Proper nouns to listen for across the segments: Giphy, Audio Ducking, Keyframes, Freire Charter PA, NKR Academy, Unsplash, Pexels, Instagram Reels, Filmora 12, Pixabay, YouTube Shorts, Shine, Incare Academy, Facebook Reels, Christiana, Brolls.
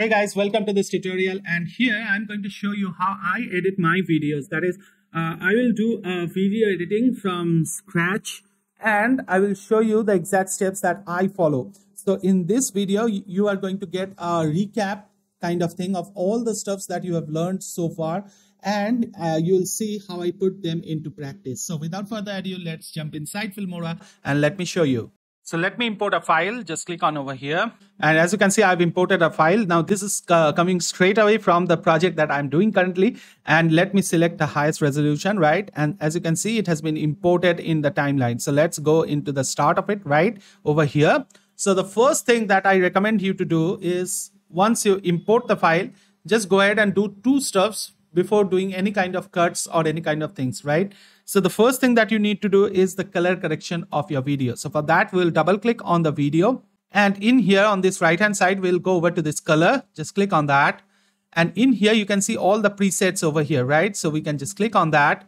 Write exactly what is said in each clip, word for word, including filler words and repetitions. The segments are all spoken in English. Hey guys, welcome to this tutorial, and here I'm going to show you how I edit my videos. That is, uh, I will do uh, video editing from scratch, and I will show you the exact steps that I follow. So in this video, you are going to get a recap kind of thing of all the stuffs that you have learned so far, and uh, you'll see how I put them into practice. So without further ado, let's jump inside Filmora and let me show you. So let me import a file. Just click on over here. And as you can see, I've imported a file. Now this is uh, coming straight away from the project that I'm doing currently. And let me select the highest resolution, right? And as you can see, it has been imported in the timeline. So let's go into the start of it right over here. So the first thing that I recommend you to do is once you import the file, just go ahead and do two steps before doing any kind of cuts or any kind of things, right? So the first thing that you need to do is the color correction of your video. So for that, we'll double click on the video. And in here on this right hand side, we'll go over to this color. Just click on that. And in here, you can see all the presets over here, right? So we can just click on that.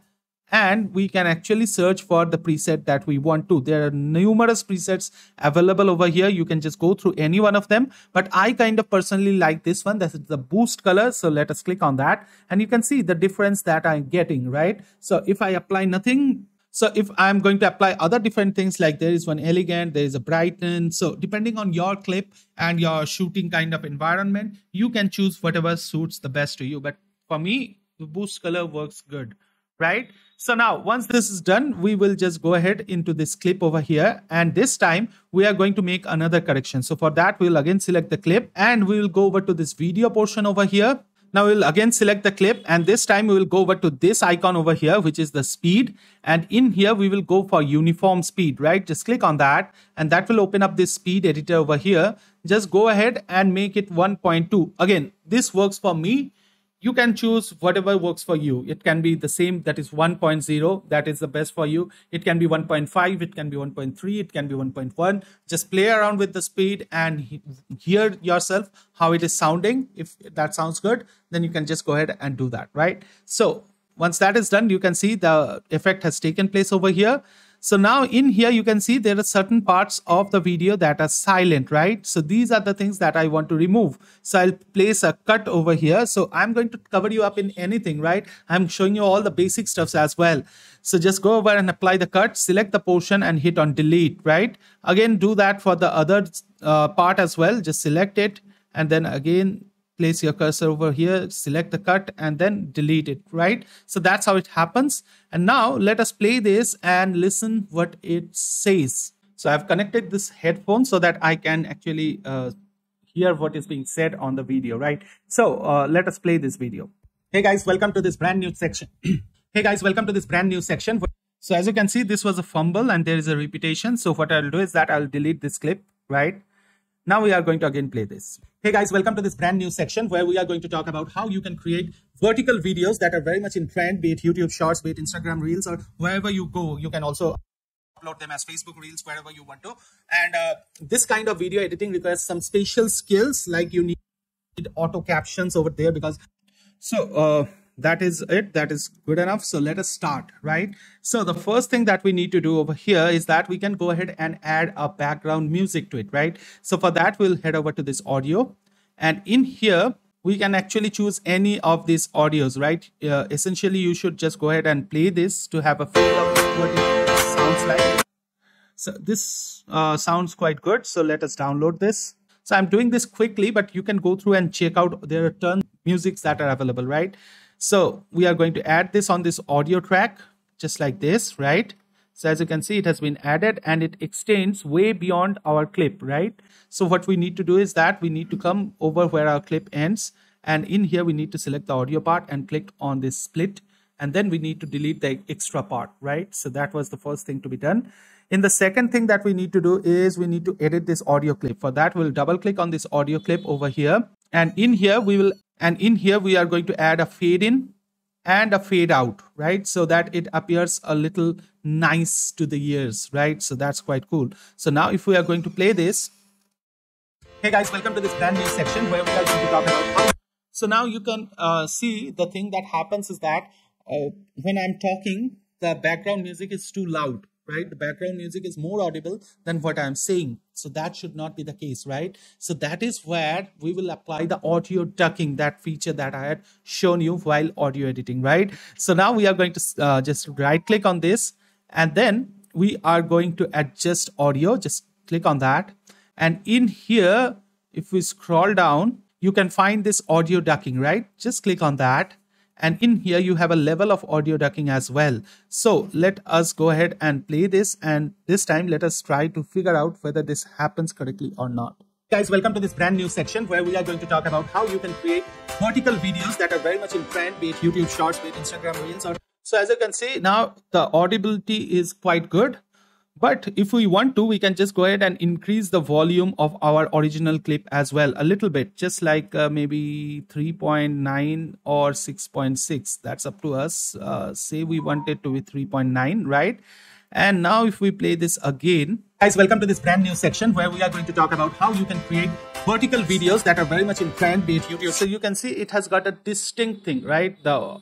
And we can actually search for the preset that we want to. There are numerous presets available over here. You can just go through any one of them. But I kind of personally like this one. This is the boost color. So let us click on that. And you can see the difference that I'm getting, right? So if I apply nothing, so if I'm going to apply other different things, like there is one elegant, there is a brighten. So depending on your clip and your shooting kind of environment, you can choose whatever suits the best to you. But for me, the boost color works good, right? So now once this is done, we will just go ahead into this clip over here, and this time we are going to make another correction. So for that, we'll again select the clip and we will go over to this video portion over here. Now we'll again select the clip, and this time we will go over to this icon over here, which is the speed. And in here we will go for uniform speed, right? Just click on that, and that will open up this speed editor over here. Just go ahead and make it one point two. Again, this works for me. You can choose whatever works for you. It can be the same, that is one point zero, that is the best for you. It can be one point five, it can be one point three, it can be one point one. Just play around with the speed and hear yourself how it is sounding. If that sounds good, then you can just go ahead and do that, right? So once that is done, you can see the effect has taken place over here. So now in here, you can see there are certain parts of the video that are silent, right? So these are the things that I want to remove. So I'll place a cut over here. So I'm going to cover you up in anything, right? I'm showing you all the basic stuffs as well. So just go over and apply the cut, select the portion and hit on delete, right? Again, do that for the other uh, part as well. Just select it and then again, place your cursor over here, select the cut and then delete it, right? So that's how it happens. And now let us play this and listen what it says. So I've connected this headphone so that I can actually uh, hear what is being said on the video, right? So uh, let us play this video. Hey guys, welcome to this brand new section. Hey guys, welcome to this brand new section. So as you can see, this was a fumble and there is a repetition. So what I'll do is that I'll delete this clip, right? Now we are going to again play this. Hey guys, welcome to this brand new section where we are going to talk about how you can create vertical videos that are very much in trend, be it YouTube Shorts, be it Instagram Reels, or wherever you go. You can also upload them as Facebook Reels, wherever you want to. And uh, this kind of video editing requires some special skills, like you need auto captions over there because... So uh, that is it. That is good enough. So let us start, right? So the first thing that we need to do over here is that we can go ahead and add a background music to it, right? So for that, we'll head over to this audio. And in here, we can actually choose any of these audios, right? Uh, essentially, you should just go ahead and play this to have a feel of what it sounds like. So this uh, sounds quite good. So let us download this. So I'm doing this quickly, but you can go through and check out. There are tons of musics that are available, right? So we are going to add this on this audio track, just like this, right? So as you can see, it has been added and it extends way beyond our clip, right? So what we need to do is that we need to come over where our clip ends. And in here, we need to select the audio part and click on this split. And then we need to delete the extra part, right? So that was the first thing to be done. In the second thing that we need to do is we need to edit this audio clip. For that, we'll double click on this audio clip over here. And in here, we will, and in here, we are going to add a fade in and a fade out, right? So that it appears a little nice to the ears, right? So that's quite cool. So now if we are going to play this. Hey guys, welcome to this brand new section where we are going to talk about how. So now you can uh, see the thing that happens is that uh, when I'm talking, the background music is too loud, right? The background music is more audible than what I'm saying. So that should not be the case, right? So that is where we will apply the audio ducking, that feature that I had shown you while audio editing, right? So now we are going to uh, just right click on this, and then we are going to adjust audio. Just click on that. And in here, if we scroll down, you can find this audio ducking, right? Just click on that. And in here, you have a level of audio ducking as well. So let us go ahead and play this. And this time, let us try to figure out whether this happens correctly or not. Guys, welcome to this brand new section where we are going to talk about how you can create vertical videos that are very much in trend, be it YouTube Shorts, be it Instagram Reels. Or... So as you can see, now the audibility is quite good. But if we want to, we can just go ahead and increase the volume of our original clip as well a little bit, just like uh, maybe three point nine or six point six. That's up to us. Uh, say we want it to be three point nine, right? And now if we play this again, guys, welcome to this brand new section where we are going to talk about how you can create vertical videos that are very much in trend, be it YouTube. So you can see it has got a distinct thing, right? The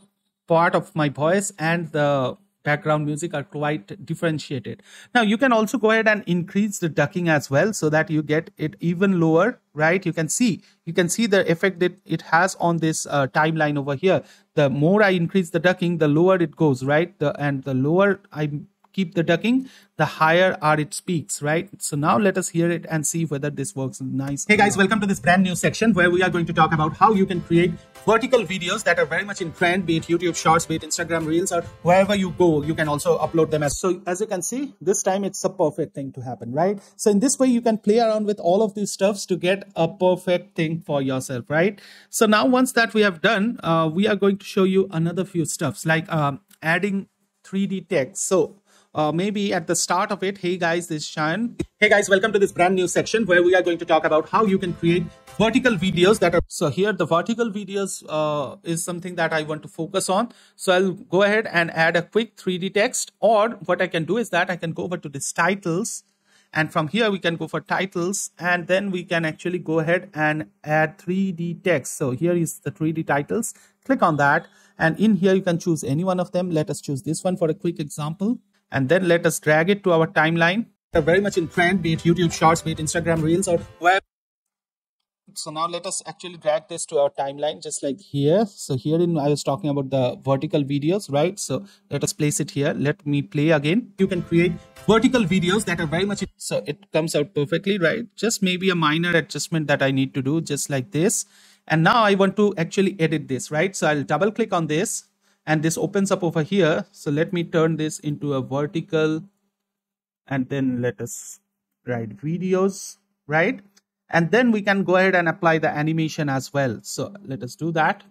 part of my voice and the background music are quite differentiated. Now you can also go ahead and increase the ducking as well so that you get it even lower, right? You can see, you can see the effect that it has on this uh, timeline over here. The more I increase the ducking, the lower it goes, right? The, and the lower I keep the ducking, the higher are its peaks, right? So now let us hear it and see whether this works nice. Hey guys, welcome to this brand new section where we are going to talk about how you can create vertical videos that are very much in trend, be it YouTube Shorts, be it Instagram Reels, or wherever you go, you can also upload them. As so as you can see, this time it's a perfect thing to happen, right? So in this way, you can play around with all of these stuffs to get a perfect thing for yourself, right? So now once that we have done, uh, we are going to show you another few stuffs like um, adding three D text. So Uh, maybe at the start of it, hey guys, this is Shine. Hey guys, welcome to this brand new section where we are going to talk about how you can create vertical videos that are... So here the vertical videos uh, is something that I want to focus on. So I'll go ahead and add a quick three D text, or what I can do is that I can go over to this titles, and from here we can go for titles, and then we can actually go ahead and add three D text. So here is the three D titles. Click on that, and in here you can choose any one of them. Let us choose this one for a quick example. And then let us drag it to our timeline. They're very much in trend, be it YouTube Shorts, be it Instagram Reels, or where. So now let us actually drag this to our timeline, just like here. So here in I was talking about the vertical videos, right? So let us place it here. Let me play again. You can create vertical videos that are very much in... So it comes out perfectly, right? Just maybe a minor adjustment that I need to do, just like this. And now I want to actually edit this, right? So I'll double click on this. And this opens up over here. So let me turn this into a vertical, and then let us write videos, right? And then we can go ahead and apply the animation as well. So let us do that.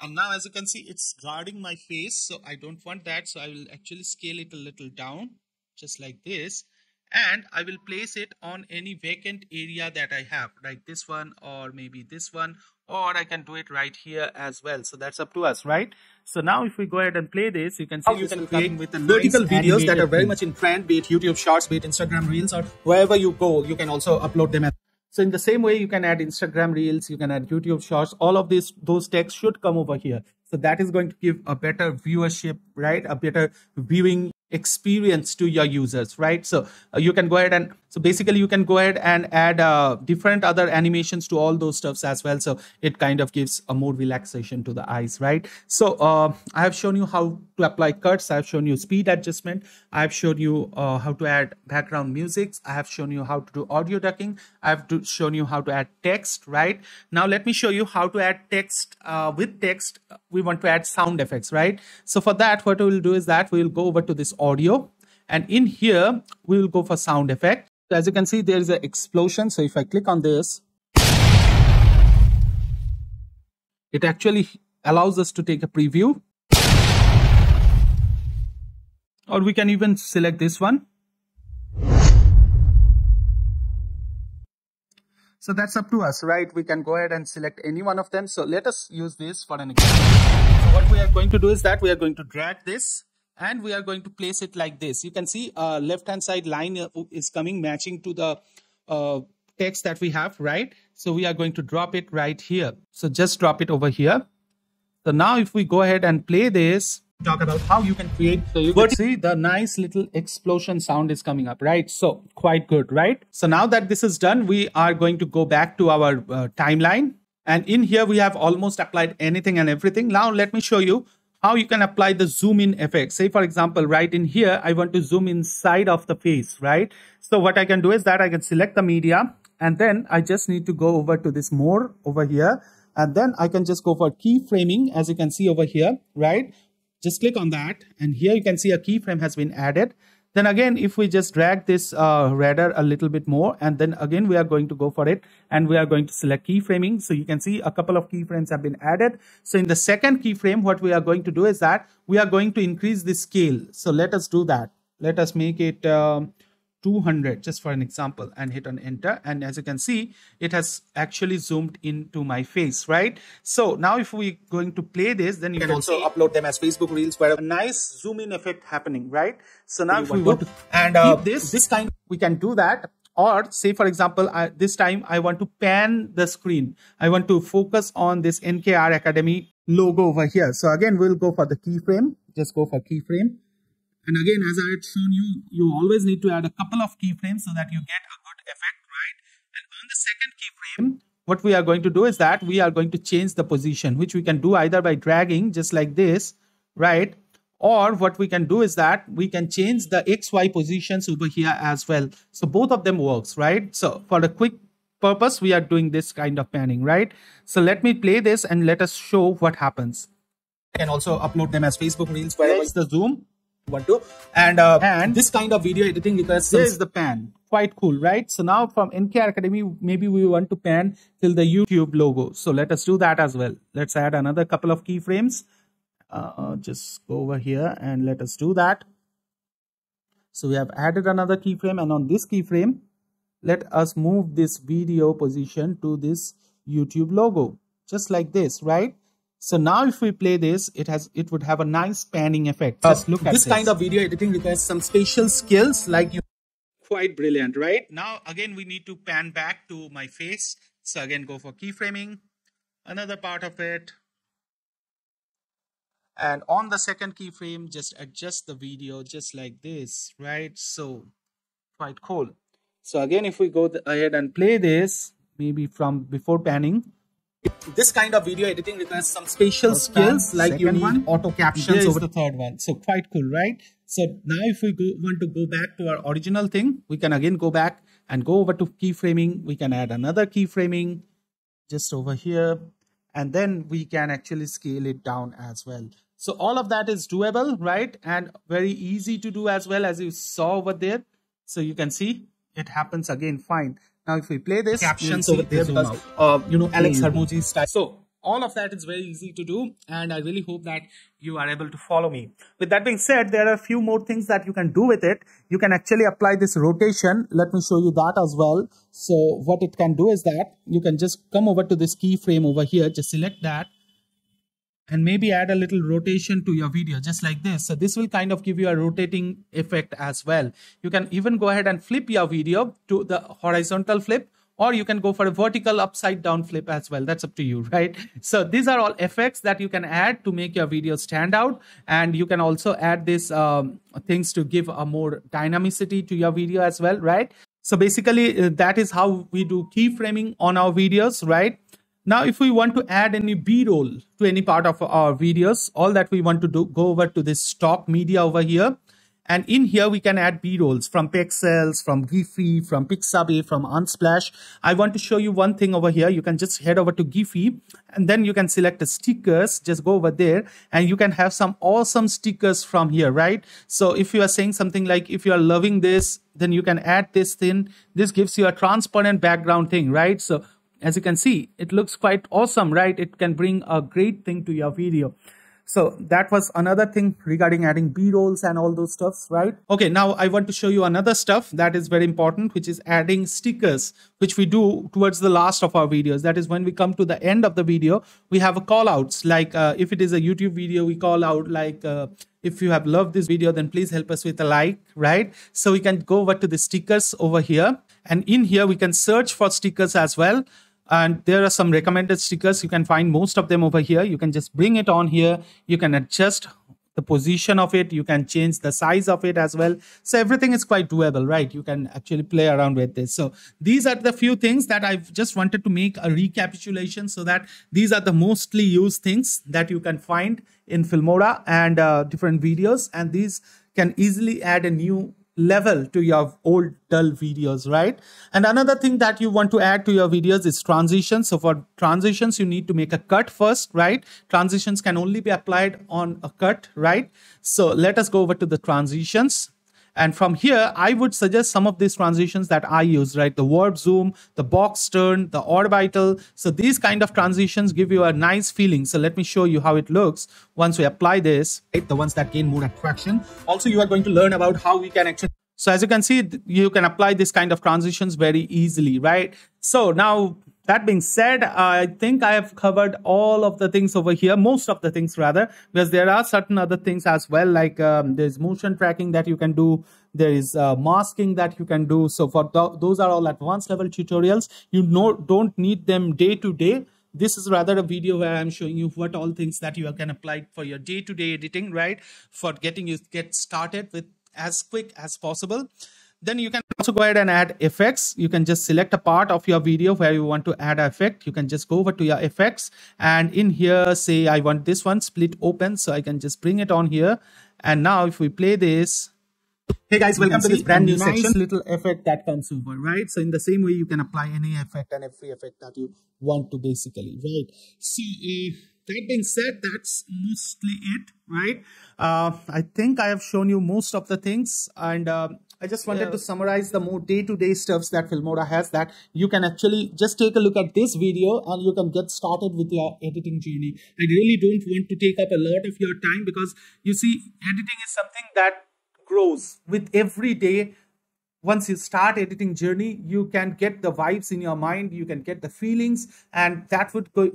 And now as you can see, it's guarding my face. So I don't want that. So I will actually scale it a little down, just like this. And I will place it on any vacant area that I have, like this one, or maybe this one, or I can do it right here as well. So that's up to us, right? So now if we go ahead and play this, you can see you can create with vertical videos that are very much in trend, be it YouTube Shorts, be it Instagram Reels, or wherever you go, you can also upload them. So in the same way, you can add Instagram Reels, you can add YouTube Shorts, all of these, those texts should come over here. So that is going to give a better viewership, right? A better viewing experience to your users, right? So uh, you can go ahead and so basically you can go ahead and add uh, different other animations to all those stuffs as well. So it kind of gives a more relaxation to the eyes, right? So uh, I have shown you how to apply cuts. I've shown you speed adjustment. I've shown you uh, how to add background music. I have shown you how to do audio ducking. I've shown you how to add text, right? Now let me show you how to add text. Uh, with text, we want to add sound effects, right? So for that, what we will do is that we will go over to this audio, and in here we will go for sound effect. So as you can see, there is an explosion. So if I click on this, it actually allows us to take a preview, or we can even select this one. So that's up to us, right? We can go ahead and select any one of them. So let us use this for an example. So what we are going to do is that we are going to drag this, and we are going to place it like this. You can see uh, left hand side line is coming matching to the uh, text that we have, right? So we are going to drop it right here. So just drop it over here. So now if we go ahead and play this, talk about how you can create. So you can see the nice little explosion sound is coming up, right? So quite good, right? So now that this is done, we are going to go back to our uh, timeline. And in here, we have almost applied anything and everything. Now, let me show you how you can apply the zoom in effect. Say, for example, right in here, I want to zoom inside of the face, right? So what I can do is that I can select the media, and then I just need to go over to this more over here. And then I can just go for keyframing, as you can see over here, right? Just click on that. And here you can see a keyframe has been added. Then again, if we just drag this uh, radar a little bit more, and then again, we are going to go for it and we are going to select keyframing. So you can see a couple of keyframes have been added. So in the second keyframe, what we are going to do is that we are going to increase the scale. So let us do that. Let us make it um, two hundred just for an example and hit on enter. And as you can see, it has actually zoomed into my face, right? So now if we're going to play this, then you, you can, can also see, upload them as Facebook Reels where a nice zoom in effect happening, right? So now if we want to and uh, this, this time we can do that. Or say, for example, I, this time I want to pan the screen. I want to focus on this N K R Academy logo over here. So again, we'll go for the keyframe. Just go for keyframe. And again, as I had shown you, you always need to add a couple of keyframes so that you get a good effect, right? And on the second keyframe, what we are going to do is that we are going to change the position, which we can do either by dragging just like this, right? Or what we can do is that we can change the X Y positions over here as well. So both of them works, right? So for a quick purpose, we are doing this kind of panning, right? So let me play this and let us show what happens. You can also upload them as Facebook Reels wherever it's the zoom. One, two, and uh, and this kind of video editing because there is the pan, quite cool, right? So now from N K R Academy, maybe we want to pan till the YouTube logo. So let us do that as well. Let's add another couple of keyframes. Uh, just go over here and let us do that. So we have added another keyframe, and on this keyframe, let us move this video position to this YouTube logo, just like this, right? So now if we play this, it has it would have a nice panning effect. Just look at this. This kind of video editing requires some special skills like you. Quite brilliant, right? Now again, we need to pan back to my face. So again, go for keyframing, another part of it. And on the second keyframe, just adjust the video just like this, right? So quite cool. So again, if we go ahead and play this, maybe from before panning. This kind of video editing requires some special skills like you need auto captions over the third one. So quite cool, right? So now if we go, want to go back to our original thing, we can again go back and go over to keyframing. We can add another keyframing just over here. And then we can actually scale it down as well. So all of that is doable, right? And very easy to do as well, as you saw over there. So you can see it happens again fine. Now, if we play this, captions over there because, uh, you know, Alex Hermogi's style. So, all of that is very easy to do. And I really hope that you are able to follow me. With that being said, there are a few more things that you can do with it. You can actually apply this rotation. Let me show you that as well. So, what it can do is that you can just come over to this keyframe over here. Just select that. And maybe add a little rotation to your video just like this. So this will kind of give you a rotating effect as well. You can even go ahead and flip your video to the horizontal flip, or you can go for a vertical upside down flip as well. That's up to you, right? So these are all effects that you can add to make your video stand out. And you can also add these um, things to give a more dynamicity to your video as well, right? So basically uh, that is how we do keyframing on our videos, right? Now, if we want to add any B-roll to any part of our videos, all that we want to do, go over to this stock media over here. And in here, we can add B-rolls from Pexels, from Giphy, from Pixabay, from Unsplash. I want to show you one thing over here. You can just head over to Giphy, and then you can select the stickers. Just go over there and you can have some awesome stickers from here, right? So if you are saying something like, if you are loving this, then you can add this thing. This gives you a transparent background thing, right? So as you can see, it looks quite awesome, right? It can bring a great thing to your video. So that was another thing regarding adding B-rolls and all those stuffs, right? Okay, now I want to show you another stuff that is very important, which is adding stickers, which we do towards the last of our videos. That is when we come to the end of the video, we have a call outs. Like uh, if it is a YouTube video, we call out like, uh, if you have loved this video, then please help us with a like, right? So we can go over to the stickers over here. And in here, we can search for stickers as well. And there are some recommended stickers. You can find most of them over here. You can just bring it on here. You can adjust the position of it. You can change the size of it as well. So everything is quite doable, right? You can actually play around with this. So these are the few things that I've just wanted to make a recapitulation, so that these are the mostly used things that you can find in Filmora and uh, different videos. And these can easily add a new level to your old dull videos, right? And another thing that you want to add to your videos is transitions. So for transitions, you need to make a cut first, right? Transitions can only be applied on a cut, right? So let us go over to the transitions. And from here, I would suggest some of these transitions that I use, right? The warp zoom, the box turn, the orbital. So these kind of transitions give you a nice feeling. So let me show you how it looks once we apply this, right? The ones that gain more attraction. Also, you are going to learn about how we can actually. So as you can see, you can apply this kind of transitions very easily, right? So now, that being said, I think I have covered all of the things over here, most of the things rather, because there are certain other things as well, like um, there's motion tracking that you can do, there is uh, masking that you can do. So for th those are all advanced level tutorials. You know, don't need them day to day. This is rather a video where I'm showing you what all things that you can apply for your day to day editing, right? For getting you get started with as quick as possible. Then you can also go ahead and add effects. You can just select a part of your video where you want to add an effect. You can just go over to your effects and in here, say I want this one split open. So I can just bring it on here. And now if we play this, hey guys, welcome to this brand new section. Nice little effect that comes over, right? So in the same way, you can apply any effect and every effect that you want to basically, right? So uh, that being said, that's mostly it, right? Uh, I think I have shown you most of the things, and uh, I just wanted yeah. to summarize the more day-to-day stuffs that Filmora has, that you can actually just take a look at this video and you can get started with your editing journey. I really don't want to take up a lot of your time, because you see, editing is something that grows with every day. Once you start editing journey, you can get the vibes in your mind, you can get the feelings, and that would go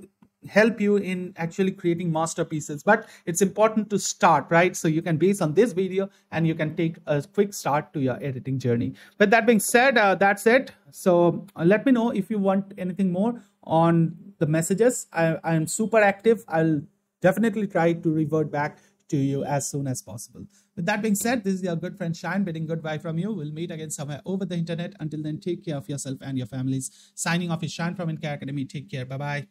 help you in actually creating masterpieces. But it's important to start, right? So you can base on this video and you can take a quick start to your editing journey. But that being said, uh, that's it. So uh, let me know if you want anything more on the messages. I am super active. I'll definitely try to revert back to you as soon as possible. With that being said, this is your good friend Shine bidding goodbye from you. We'll meet again somewhere over the internet. Until then, take care of yourself and your families. Signing off is Shine from Incare Academy. Take care. Bye-bye.